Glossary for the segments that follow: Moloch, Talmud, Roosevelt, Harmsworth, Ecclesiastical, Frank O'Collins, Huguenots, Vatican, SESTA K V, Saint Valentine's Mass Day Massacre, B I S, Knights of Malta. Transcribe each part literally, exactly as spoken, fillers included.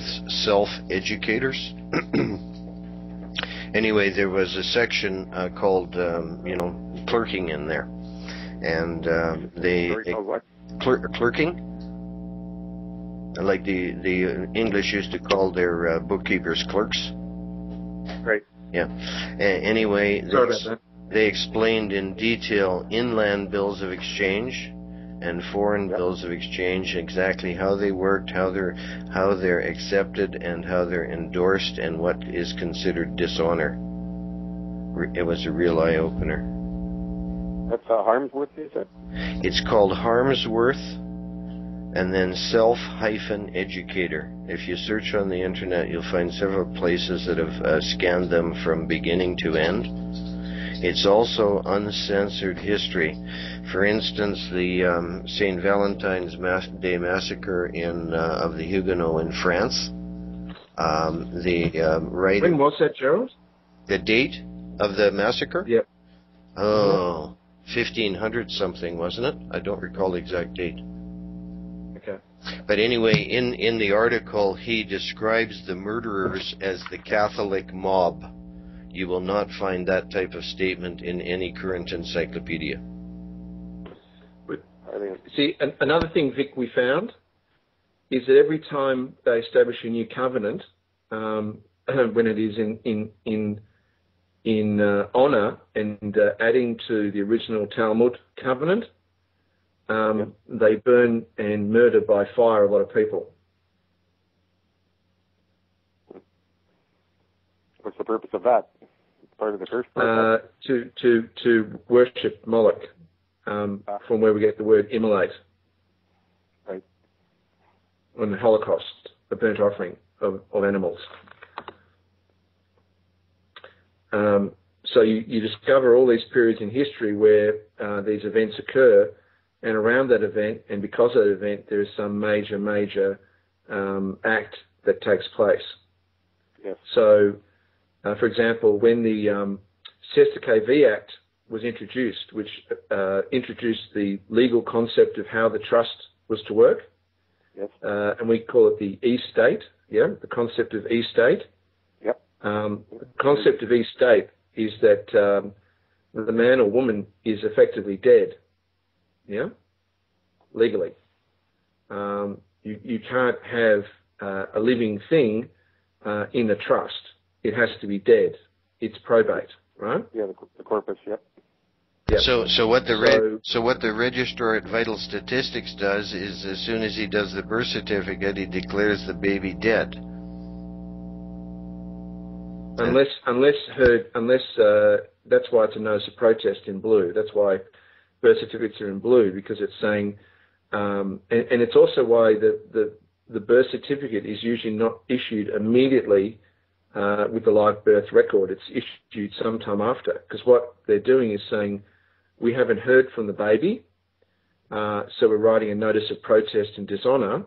self-educators. Anyway, there was a section uh, called, um, you know, clerking in there, and um, they oh, what? Cler clerking, like the the English used to call their uh, bookkeepers clerks. Right. Yeah. Uh, anyway, they, ex they explained in detail inland bills of exchange and foreign yep. bills of exchange, exactly how they worked, how they're how they're accepted, and how they're endorsed, and what is considered dishonor. It was a real eye opener. That's uh, Harmsworth, is it? It's called Harmsworth, and then self-educator. If you search on the internet, you'll find several places that have uh, scanned them from beginning to end. It's also uncensored history. For instance, the um, Saint Valentine's Mass Day Massacre in uh, of the Huguenots in France. Um, the um, right. When was that, Gerald? The date of the massacre? Yep. Oh, fifteen hundred something, wasn't it? I don't recall the exact date. Okay. But anyway, in in the article, he describes the murderers as the Catholic mob. You will not find that type of statement in any current encyclopedia. See, an, another thing, Vic, we found is that every time they establish a new covenant, um, when it is in in in in uh, honor and uh, adding to the original Talmud covenant, um, yep. they burn and murder by fire a lot of people. What's the purpose of that? Part of the first uh, to to to worship Moloch, um, ah. from where we get the word immolate, right? On the Holocaust, the burnt offering of, of animals. Um, so you, you discover all these periods in history where uh, these events occur, and around that event, and because of that event, there is some major major um, act that takes place. Yes. So. Uh, for example, when the um, SESTA K V Act was introduced, which uh, introduced the legal concept of how the trust was to work, yes. uh, and we call it the E-State, yeah, the concept of E-State. Yep. Um, the concept of E-State is that um, the man or woman is effectively dead, yeah, legally. Um, you, you can't have uh, a living thing uh, in a trust. It has to be dead. It's probate, right? Yeah, the, the corpus. Yep. Yep. So, so what the so, so what the registrar at Vital Statistics does is, as soon as he does the birth certificate, he declares the baby dead. Unless, unless her, unless uh, that's why it's a notice of protest in blue. That's why birth certificates are in blue, because it's saying, um, and, and it's also why the the the birth certificate is usually not issued immediately. Uh, with the live birth record, it's issued sometime after, because what they're doing is saying, we haven't heard from the baby, uh, so we're writing a notice of protest and dishonour,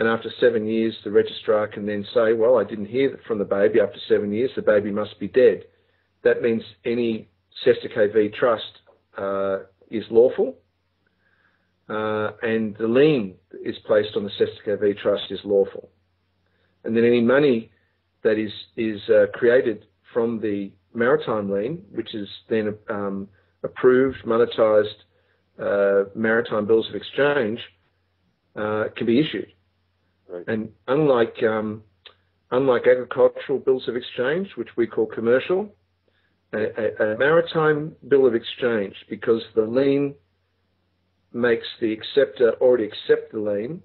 and after seven years, the registrar can then say, well, I didn't hear from the baby after seven years, the baby must be dead. That means any SESTA K V trust uh, is lawful, uh, and the lien is placed on the SESTA K V trust is lawful. And then any money that is, is uh, created from the maritime lien, which is then um, approved, monetized uh, maritime bills of exchange, uh, can be issued. Right. And unlike, um, unlike agricultural bills of exchange, which we call commercial, a, a, a maritime bill of exchange, because the lien makes the acceptor already accept the lien,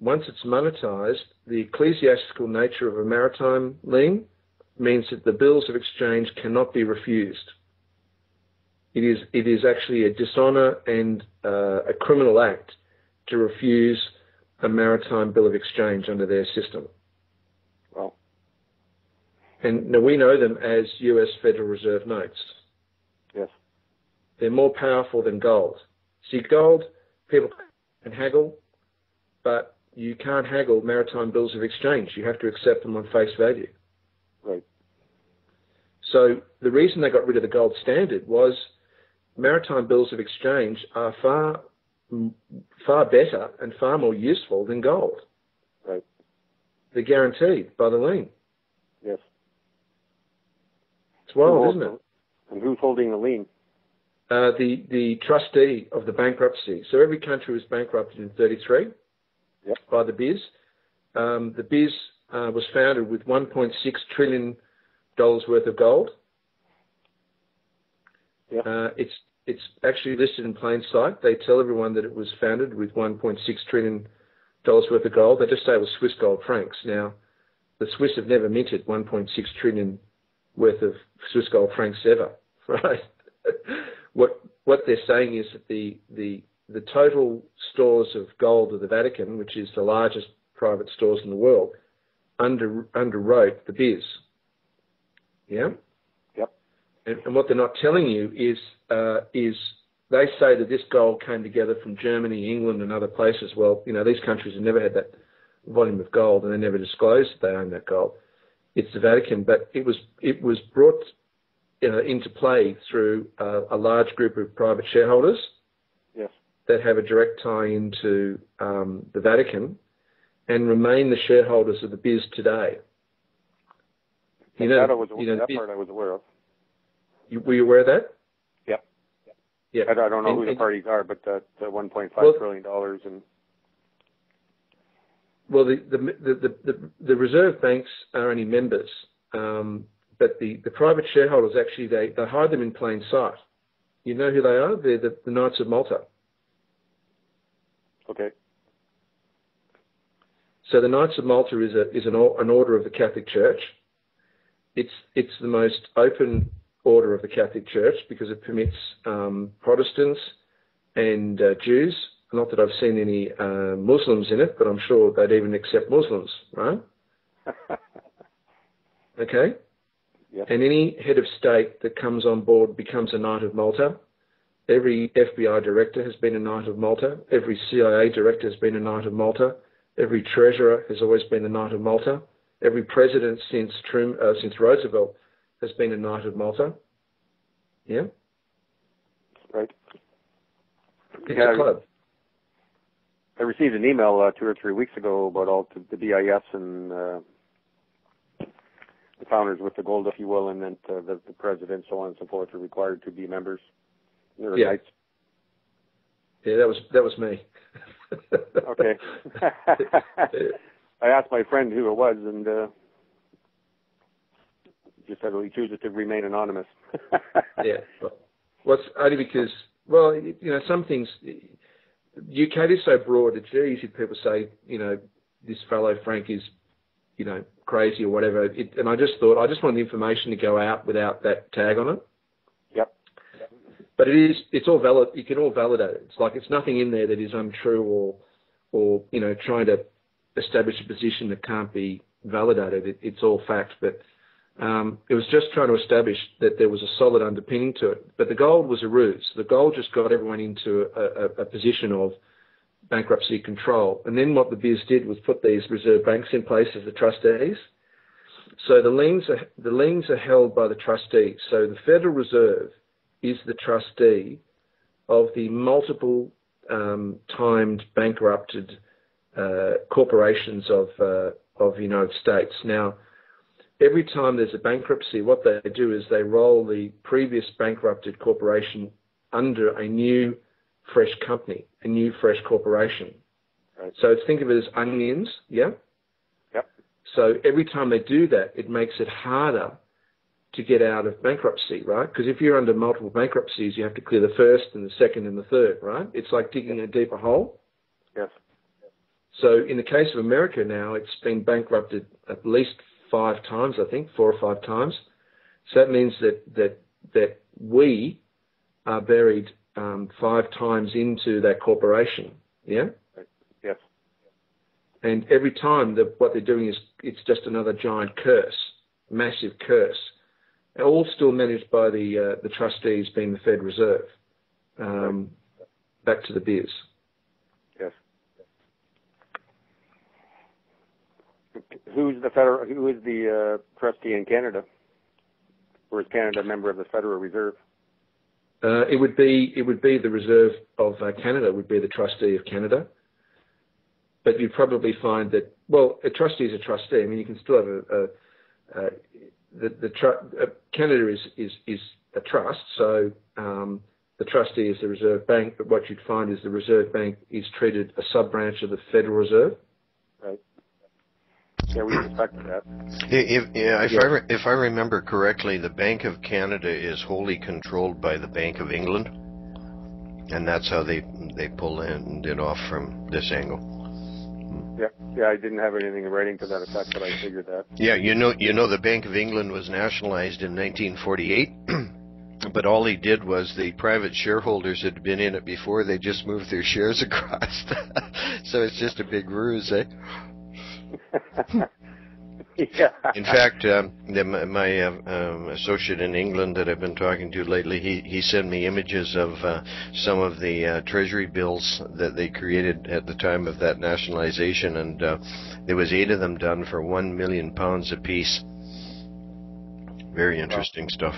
once it's monetized, the ecclesiastical nature of a maritime lien means that the bills of exchange cannot be refused. It is, it is actually a dishonor and uh, a criminal act to refuse a maritime bill of exchange under their system. Wow. And now we know them as U S Federal Reserve notes. Yes. They're more powerful than gold. See, gold, people can haggle, but you can't haggle maritime bills of exchange. You have to accept them on face value. Right. So the reason they got rid of the gold standard was maritime bills of exchange are far, far better and far more useful than gold. Right. They're guaranteed by the lien. Yes. It's wild, isn't it? And who's holding the lien? Uh, the, the trustee of the bankruptcy. So every country was bankrupted in thirty-three yep. by the B I S. Um, the B I S uh, was founded with one point six trillion dollars worth of gold. Yep. Uh, it's, it's actually listed in plain sight. They tell everyone that it was founded with one point six trillion dollars worth of gold. They just say it was Swiss gold francs. Now, the Swiss have never minted one point six trillion dollars worth of Swiss gold francs ever, right? What what they're saying is that the, the the total stores of gold of the Vatican, which is the largest private stores in the world, under underwrote the B I S. Yeah? Yep. And, and what they're not telling you is uh, is they say that this gold came together from Germany, England, and other places. Well, you know, these countries have never had that volume of gold, and they never disclosed that they own that gold. It's the Vatican, but it was it was brought into play through uh, a large group of private shareholders yes. that have a direct tie into um, the Vatican and remain the shareholders of the B I S today. You know, that I was, you know, that B I S, part I was aware of. You, were you aware of that? Yep. yep. Yeah. I, I don't know and, who the and, parties are, but the, the one point five well, trillion dollars and. Well, the the, the the the reserve banks are only members. Um, But the, the private shareholders, actually, they, they hide them in plain sight. You know who they are? They're the, the Knights of Malta. Okay. So the Knights of Malta is a is an, an order of the Catholic Church. It's it's the most open order of the Catholic Church because it permits um, Protestants and uh, Jews. Not that I've seen any uh, Muslims in it, but I'm sure they'd even accept Muslims, right? Okay. Yep. And any head of state that comes on board becomes a Knight of Malta. Every F B I director has been a Knight of Malta. Every C I A director has been a Knight of Malta. Every treasurer has always been a Knight of Malta. Every president since Truman, uh, since Roosevelt has been a Knight of Malta. Yeah? Right. It's yeah, a club. I received an email uh, two or three weeks ago about all the B I S and... Uh... the founders with the gold, if you will, and then uh, the, the president, so on and so forth, are required to be members. Yeah. Knights. Yeah, that was that was me. Okay. I asked my friend who it was, and uh, just said, "We choose to remain anonymous." Yeah. Well, it's only because, well, you know, some things. U K is so broad; it's very easy. People say, you know, this fellow Frank is, you know, crazy or whatever. It, and I just thought, I just wanted the information to go out without that tag on it. Yep. But it is, it's all valid. You can all validate it. It's like, it's nothing in there that is untrue or, or, you know, trying to establish a position that can't be validated. It, it's all fact, but um, it was just trying to establish that there was a solid underpinning to it. But the gold was a ruse. The gold just got everyone into a, a, a position of bankruptcy control. And then what the B I S did was put these reserve banks in place as the trustees. So the liens are, the liens are held by the trustees. So the Federal Reserve is the trustee of the multiple um, timed bankrupted uh, corporations of, uh, of the United States. Now, every time there's a bankruptcy, what they do is they roll the previous bankrupted corporation under a new fresh company, a new fresh corporation. Right. So think of it as onions, yeah? Yep. So every time they do that, it makes it harder to get out of bankruptcy, right? Because if you're under multiple bankruptcies, you have to clear the first and the second and the third, right? It's like digging yep. a deeper hole. Yes. So in the case of America now, it's been bankrupted at least five times, I think, four or five times. So that means that, that, that we are buried Um, five times into that corporation, yeah? Yes. And every time the, what they're doing is it's just another giant curse, massive curse, and all still managed by the uh, the trustees being the Fed Reserve. Um, back to the B I S. Yes. Who's the federal? Who is the uh, trustee in Canada? Or is Canada a member of the Federal Reserve? Uh, it would be it would be the Reserve of uh, Canada would be the trustee of Canada, but you'd probably find that, well, a trustee is a trustee. I mean, you can still have a, a, a the, the tr- uh, Canada is, is, is a trust, so um, the trustee is the Reserve Bank, but what you'd find is the Reserve Bank is treated a sub-branch of the Federal Reserve. Right. Yeah, we respect that. If, if, yeah. I re- if I remember correctly, the Bank of Canada is wholly controlled by the Bank of England, and that's how they they pull in it off from this angle. Yeah, yeah, I didn't have anything in writing to that effect, but I figured that. Yeah, you know, you know, the Bank of England was nationalized in nineteen forty-eight, but all they did was the private shareholders that had been in it before, they just moved their shares across. So it's just a big ruse, eh? Yeah. In fact, um, the, my uh, um, associate in England that I've been talking to lately, he, he sent me images of uh, some of the uh, treasury bills that they created at the time of that nationalization, and uh, there was eight of them done for one million pounds apiece. Very interesting wow. stuff.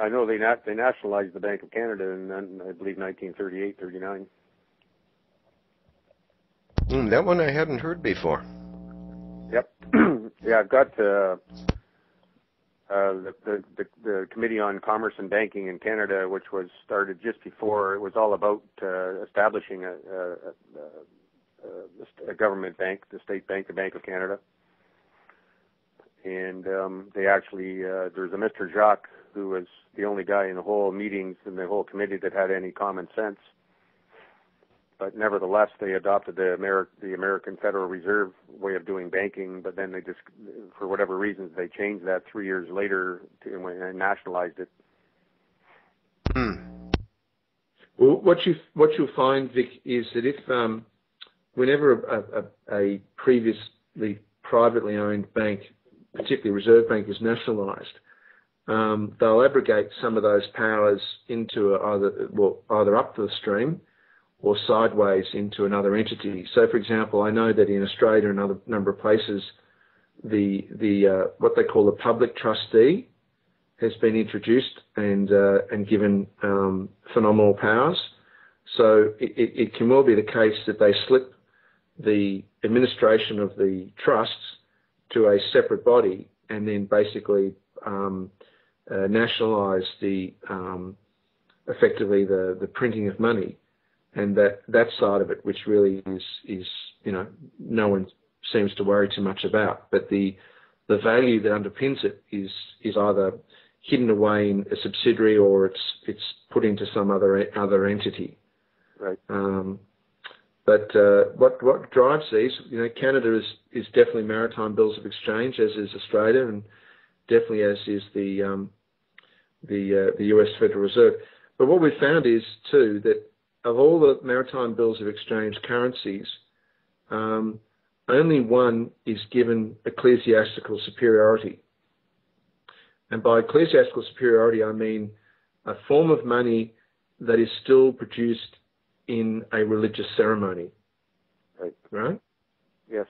I know they nat- they nationalized the Bank of Canada in, I believe, nineteen thirty-eight, thirty-nine. Mm, that one I hadn't heard before. Yep. Yeah, I've got uh, uh, the, the, the the Committee on Commerce and Banking in Canada, which was started just before. It was all about uh, establishing a, a, a, a government bank, the state bank, the Bank of Canada. And um, they actually, uh, there's a Mister Jacques, who was the only guy in the whole meetings and the whole committee that had any common sense. But nevertheless, they adopted the, Ameri- the American Federal Reserve way of doing banking, but then they just, for whatever reasons, they changed that three years later to, and nationalized it. Hmm. Well, what, you, what you'll find, Vic, is that if um, whenever a, a, a previously privately owned bank, particularly Reserve Bank, is nationalized, um, they'll abrogate some of those powers into either, well, either up the stream or sideways into another entity. So, for example, I know that in Australia and another number of places, the the uh, what they call the public trustee has been introduced and uh, and given um, phenomenal powers. So it, it, it can well be the case that they slip the administration of the trusts to a separate body and then basically um, uh, nationalise the um, effectively the, the printing of money. And that, that side of it, which really is, is, you know, no one seems to worry too much about. But the the value that underpins it is is either hidden away in a subsidiary or it's it's put into some other other entity. Right. Um, but uh, what what drives these? You know, Canada is is definitely maritime bills of exchange, as is Australia, and definitely as is the um, the uh, the U S Federal Reserve. But what we've found is too that of all the maritime bills of exchange currencies, um, only one is given ecclesiastical superiority. And by ecclesiastical superiority, I mean a form of money that is still produced in a religious ceremony. Right? Right? Yes.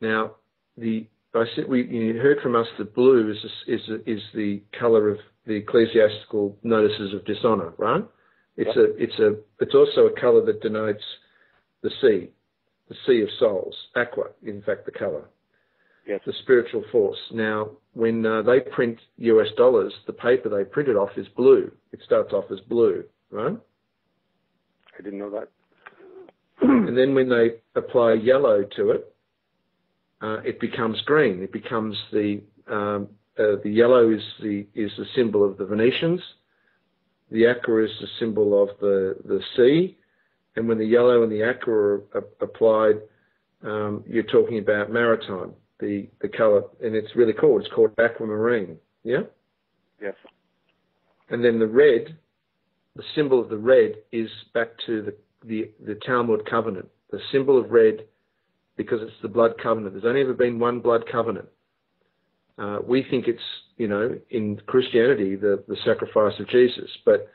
Now, the I said we you heard from us that blue is is is the colour of the ecclesiastical notices of dishonour, right? It's a, it's a, it's also a colour that denotes the sea, the sea of souls, aqua. In fact, the colour, yes. The spiritual force. Now, when uh, they print U S dollars, the paper they print it off is blue. It starts off as blue, right? I didn't know that. And then when they apply yellow to it, uh, it becomes green. It becomes the um, uh, the yellow is the is the symbol of the Venetians. The aqua is the symbol of the, the sea, and when the yellow and the aqua are a- applied, um, you're talking about maritime, the, the colour, and it's really cool. It's called aquamarine, yeah? Yes. And then the red, the symbol of the red is back to the, the, the Talmud covenant. The symbol of red, because it's the blood covenant. There's only ever been one blood covenant. Uh, we think it's, you know, in Christianity, the, the sacrifice of Jesus. But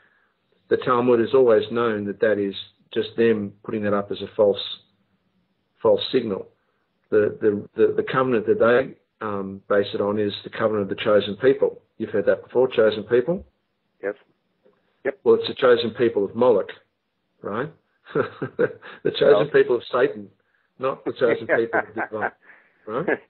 the Talmud has always known that that is just them putting that up as a false false signal. The the, the, the covenant that they um, base it on is the covenant of the chosen people. You've heard that before, chosen people? Yes. Yep. Well, it's the chosen people of Moloch, right? The chosen well, people of Satan, not the chosen people of divine, right?